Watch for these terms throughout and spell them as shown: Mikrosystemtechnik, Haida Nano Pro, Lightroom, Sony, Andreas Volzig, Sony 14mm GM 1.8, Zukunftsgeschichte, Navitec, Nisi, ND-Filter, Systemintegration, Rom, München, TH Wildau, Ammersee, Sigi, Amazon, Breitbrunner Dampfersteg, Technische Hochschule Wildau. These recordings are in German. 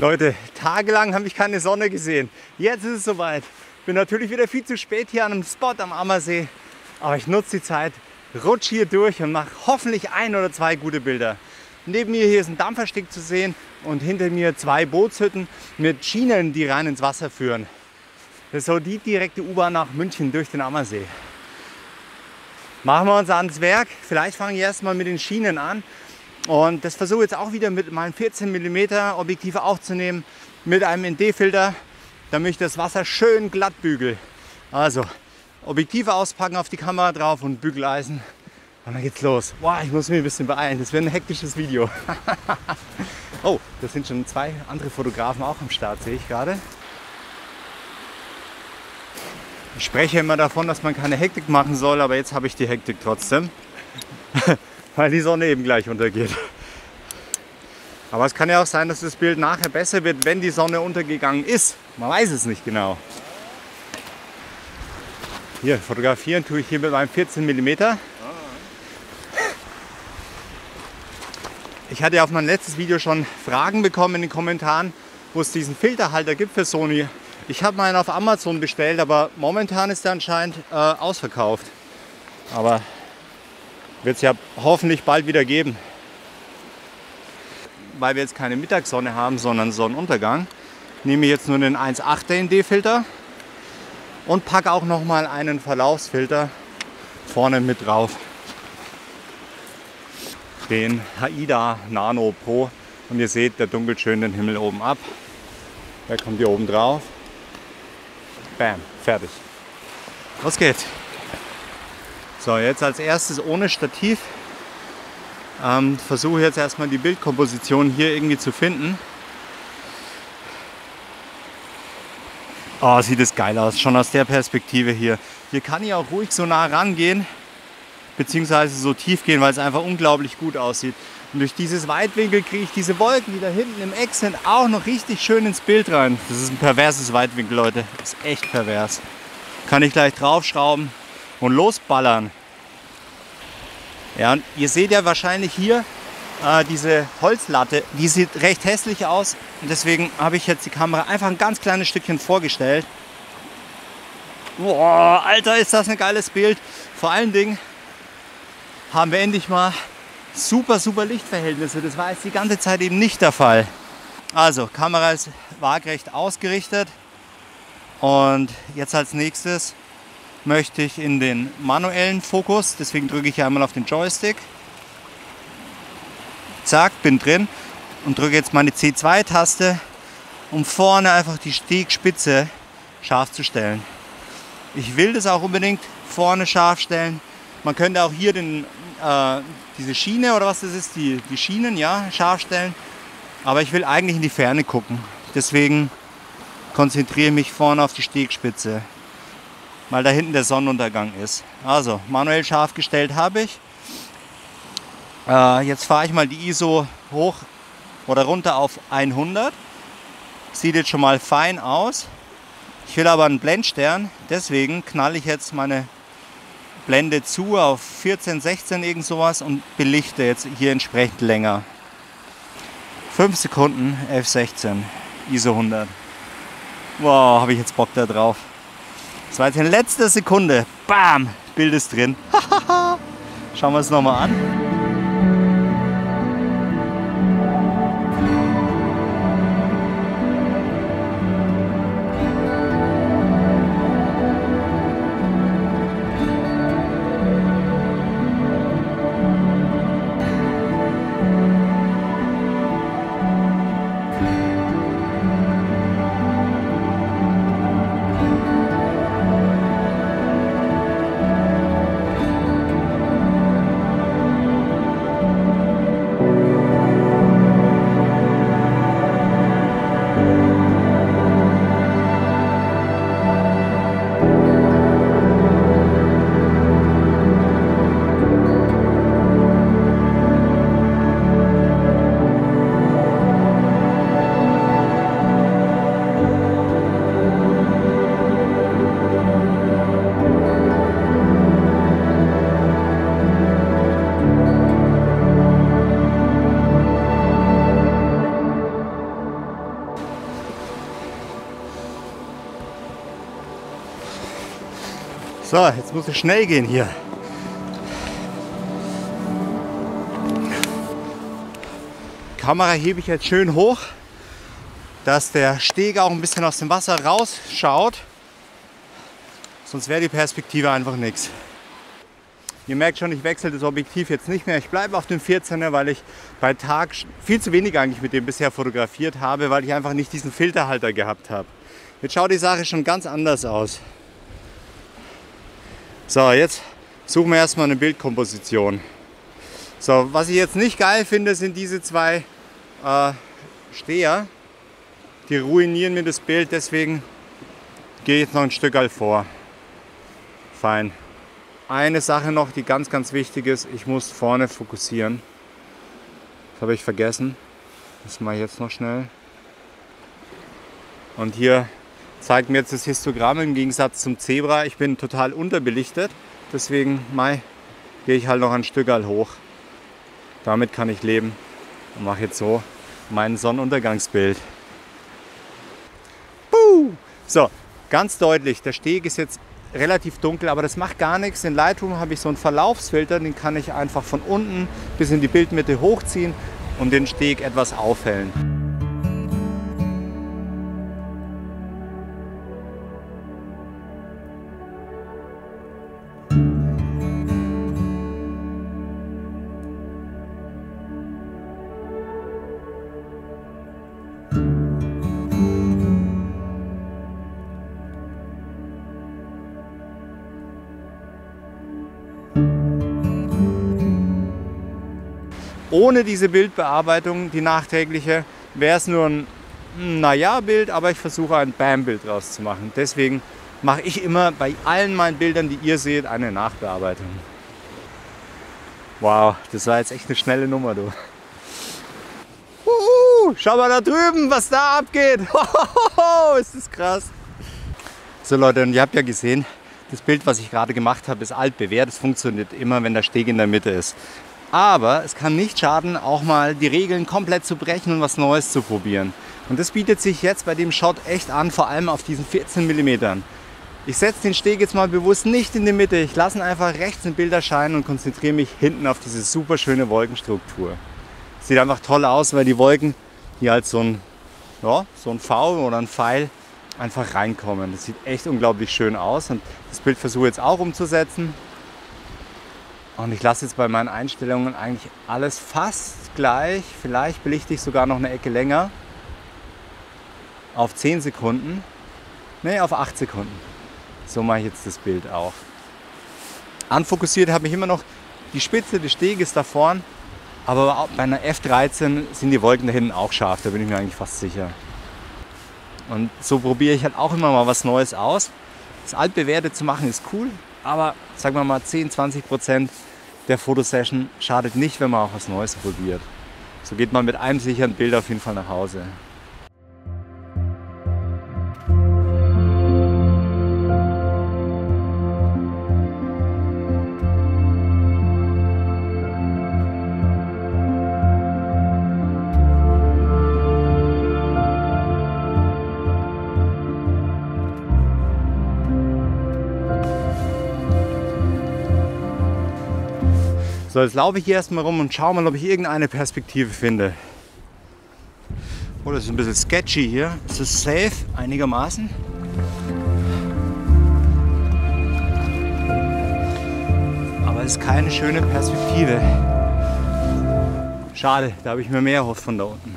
Leute, tagelang habe ich keine Sonne gesehen. Jetzt ist es soweit. Bin natürlich wieder viel zu spät hier an einem Spot am Ammersee. Aber ich nutze die Zeit, rutsche hier durch und mache hoffentlich 1 oder 2 gute Bilder. Neben mir hier ist ein Dampfersteg zu sehen und hinter mir 2 Bootshütten mit Schienen, die rein ins Wasser führen. Das ist so die direkte U-Bahn nach München durch den Ammersee. Machen wir uns ans Werk. Vielleicht fange ich erstmal mit den Schienen an. Und das versuche ich jetzt auch wieder mit meinem 14mm Objektiv aufzunehmen, mit einem ND-Filter, damit ich das Wasser schön glatt bügel. Also, Objektiv auspacken, auf die Kamera drauf und Bügeleisen. Und dann geht's los. Boah, ich muss mich ein bisschen beeilen, das wird ein hektisches Video. Oh, das sind schon 2 andere Fotografen auch am Start, sehe ich gerade. Ich spreche immer davon, dass man keine Hektik machen soll, aber jetzt habe ich die Hektik trotzdem. Weil die Sonne eben gleich untergeht. Aber es kann ja auch sein, dass das Bild nachher besser wird, wenn die Sonne untergegangen ist. Man weiß es nicht genau. Hier, fotografieren tue ich hier mit meinem 14mm. Ich hatte ja auf mein letztes Video schon Fragen bekommen in den Kommentaren, wo es diesen Filterhalter gibt für Sony. Ich habe meinen auf Amazon bestellt, aber momentan ist er anscheinend ausverkauft. Aber wird es ja hoffentlich bald wieder geben. Weil wir jetzt keine Mittagssonne haben, sondern Sonnenuntergang, nehme ich jetzt nur den 1,8er ND-Filter und packe auch nochmal einen Verlaufsfilter vorne mit drauf. Den Haida Nano Pro. Und ihr seht, der dunkelt schön den Himmel oben ab. Der kommt hier oben drauf. Bam, fertig. Los geht's. So, jetzt als erstes ohne Stativ versuche jetzt erstmal die Bildkomposition hier irgendwie zu finden. Oh, sieht es geil aus, schon aus der Perspektive hier. Hier kann ich auch ruhig so nah rangehen, beziehungsweise so tief gehen, weil es einfach unglaublich gut aussieht. Und durch dieses Weitwinkel kriege ich diese Wolken, die da hinten im Eck sind, auch noch richtig schön ins Bild rein. Das ist ein perverses Weitwinkel, Leute. Das ist echt pervers. Kann ich gleich draufschrauben und losballern. Ja, und ihr seht ja wahrscheinlich hier diese Holzlatte, die sieht recht hässlich aus. Und deswegen habe ich jetzt die Kamera einfach ein ganz kleines Stückchen vorgestellt. Boah, Alter, ist das ein geiles Bild. Vor allen Dingen haben wir endlich mal super Lichtverhältnisse. Das war jetzt die ganze Zeit eben nicht der Fall. Also, Kamera ist waagrecht ausgerichtet. Und jetzt als nächstes möchte ich in den manuellen Fokus, deswegen drücke ich hier einmal auf den Joystick. Zack, bin drin und drücke jetzt meine C2-Taste, um vorne einfach die Stegspitze scharf zu stellen. Ich will das auch unbedingt vorne scharf stellen. Man könnte auch hier den, diese Schiene oder was das ist, die Schienen, ja, scharf stellen. Aber ich will eigentlich in die Ferne gucken. Deswegen konzentriere ich mich vorne auf die Stegspitze, weil da hinten der Sonnenuntergang ist. Also, manuell scharf gestellt habe ich. Jetzt fahre ich mal die ISO hoch oder runter auf 100. Sieht jetzt schon mal fein aus. Ich will aber einen Blendstern, deswegen knalle ich jetzt meine Blende zu auf 14, 16, irgend sowas und belichte jetzt hier entsprechend länger. 5 Sekunden, F16, ISO 100. Wow, habe ich jetzt Bock da drauf. Das war jetzt in letzter Sekunde. Bam! Bild ist drin. Schauen wir es nochmal an. So, jetzt muss es schnell gehen hier. Kamera hebe ich jetzt schön hoch, dass der Steg auch ein bisschen aus dem Wasser rausschaut. Sonst wäre die Perspektive einfach nichts. Ihr merkt schon, ich wechsle das Objektiv jetzt nicht mehr. Ich bleibe auf dem 14er, weil ich bei Tag viel zu wenig eigentlich mit dem bisher fotografiert habe, weil ich einfach nicht diesen Filterhalter gehabt habe. Jetzt schaut die Sache schon ganz anders aus. So, jetzt suchen wir erstmal eine Bildkomposition. So, was ich jetzt nicht geil finde, sind diese zwei Steher. Die ruinieren mir das Bild, deswegen gehe ich jetzt noch ein Stück vor. Fein. Eine Sache noch, die ganz, ganz wichtig ist, ich muss vorne fokussieren. Das habe ich vergessen. Das mache ich jetzt noch schnell. Und hier zeigt mir jetzt das Histogramm im Gegensatz zum Zebra. Ich bin total unterbelichtet, deswegen gehe ich halt noch ein Stück hoch. Damit kann ich leben und mache jetzt so mein Sonnenuntergangsbild. Puh! So, ganz deutlich, der Steg ist jetzt relativ dunkel, aber das macht gar nichts. In Lightroom habe ich so einen Verlaufsfilter, den kann ich einfach von unten bis in die Bildmitte hochziehen und den Steg etwas aufhellen. Ohne diese Bildbearbeitung, die nachträgliche, wäre es nur ein Naja-Bild, aber ich versuche ein Bam-Bild draus zu machen. Deswegen mache ich immer bei allen meinen Bildern, die ihr seht, eine Nachbearbeitung. Wow, das war jetzt echt eine schnelle Nummer, du. Schau mal da drüben, was da abgeht. Hohoho, ist das krass. So Leute, und ihr habt ja gesehen, das Bild, was ich gerade gemacht habe, ist altbewährt. Das funktioniert immer, wenn der Steg in der Mitte ist. Aber es kann nicht schaden, auch mal die Regeln komplett zu brechen und was Neues zu probieren. Und das bietet sich jetzt bei dem Shot echt an, vor allem auf diesen 14 mm. Ich setze den Steg jetzt mal bewusst nicht in die Mitte. Ich lasse ihn einfach rechts im Bild erscheinen und konzentriere mich hinten auf diese super schöne Wolkenstruktur. Sieht einfach toll aus, weil die Wolken hier als so ein V oder ein Pfeil einfach reinkommen. Das sieht echt unglaublich schön aus und das Bild versuche ich jetzt auch umzusetzen. Und ich lasse jetzt bei meinen Einstellungen eigentlich alles fast gleich. Vielleicht belichte ich sogar noch eine Ecke länger. Auf 10 Sekunden. Ne, auf 8 Sekunden. So mache ich jetzt das Bild auch. Anfokussiert habe ich immer noch die Spitze des Steges da vorn. Aber bei einer F13 sind die Wolken da hinten auch scharf. Da bin ich mir eigentlich fast sicher. Und so probiere ich halt auch immer mal was Neues aus. Das altbewährte zu machen ist cool. Aber sagen wir mal 10–20% der Fotosession schadet nicht, wenn man auch was Neues probiert. So geht man mit einem sicheren Bild auf jeden Fall nach Hause. So, jetzt laufe ich hier erstmal rum und schaue mal, ob ich irgendeine Perspektive finde. Oh, das ist ein bisschen sketchy hier. Ist es safe? Einigermaßen. Aber es ist keine schöne Perspektive. Schade, da habe ich mir mehr erhofft von da unten.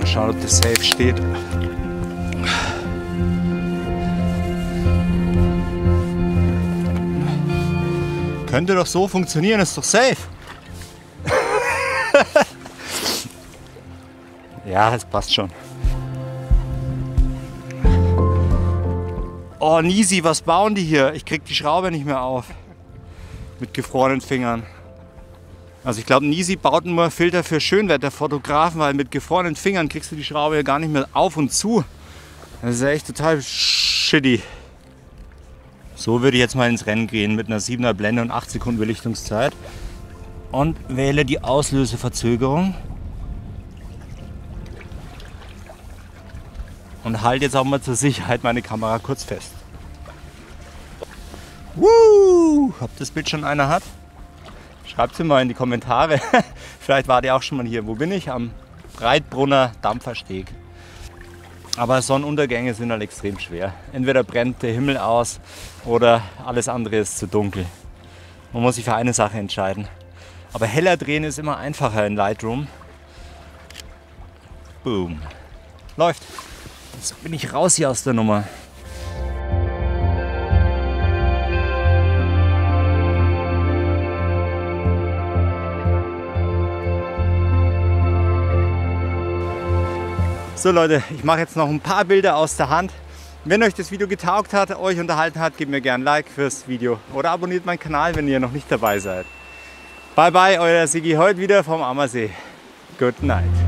Mal schauen, ob das safe steht. Könnte doch so funktionieren, ist doch safe. Ja, das passt schon. Oh, Nisi, was bauen die hier? Ich krieg die Schraube nicht mehr auf. Mit gefrorenen Fingern. Also ich glaube, Nisi baut nur Filter für Schönwetterfotografen, weil mit gefrorenen Fingern kriegst du die Schraube ja gar nicht mehr auf und zu. Das ist echt total shitty. So würde ich jetzt mal ins Rennen gehen mit einer 7er Blende und 8 Sekunden Belichtungszeit und wähle die Auslöseverzögerung. und halte jetzt auch mal zur Sicherheit meine Kamera kurz fest. Ob das Bild schon einer hat? Schreibt es mir mal in die Kommentare. Vielleicht wart ihr auch schon mal hier. Wo bin ich? Am Breitbrunner Dampfersteg. Aber Sonnenuntergänge sind halt extrem schwer. Entweder brennt der Himmel aus oder alles andere ist zu dunkel. Man muss sich für eine Sache entscheiden. Aber heller drehen ist immer einfacher in Lightroom. Boom. Läuft. So bin ich raus hier aus der Nummer. So Leute, ich mache jetzt noch ein paar Bilder aus der Hand. Wenn euch das Video getaugt hat, euch unterhalten hat, gebt mir gerne ein Like fürs Video oder abonniert meinen Kanal, wenn ihr noch nicht dabei seid. Bye bye, euer Sigi heute wieder vom Ammersee. Good night.